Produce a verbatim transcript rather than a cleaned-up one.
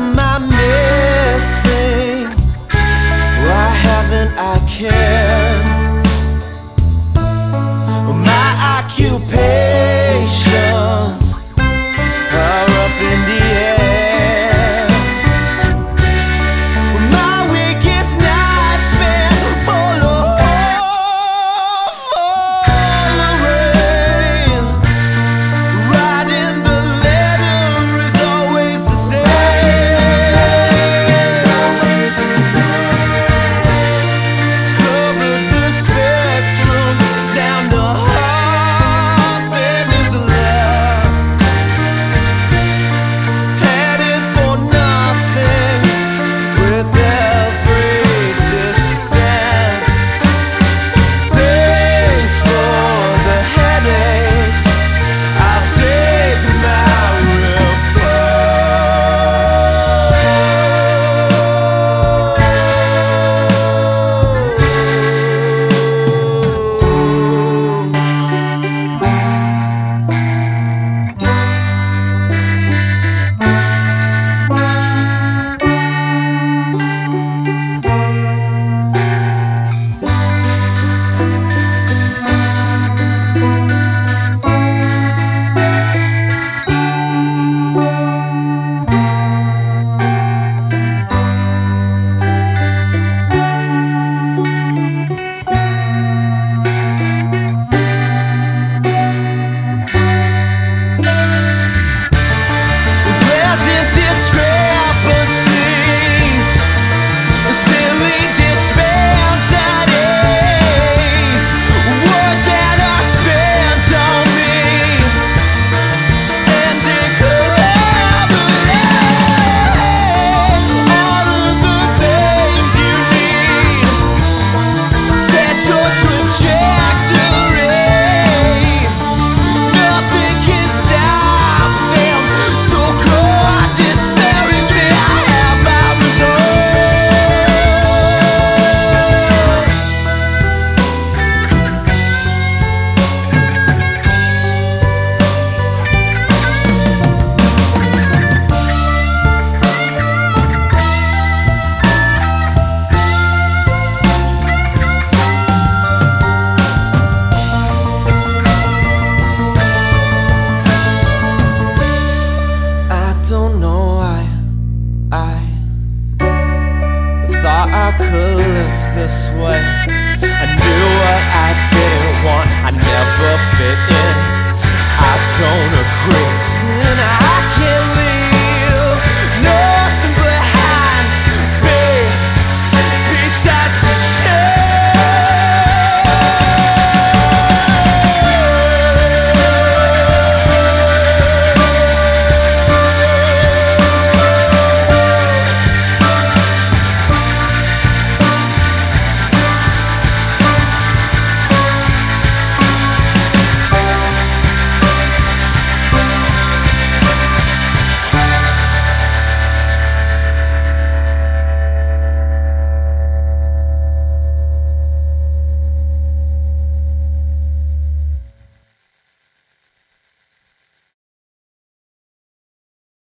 am I missing? Why haven't I cared? My occupations are up in the air. My weakest nights spent full of rain. Writing the letter is always the same. Covered the spectrum, down the I could live this way. I knew what I didn't want. I never fit in. I don't agree. And I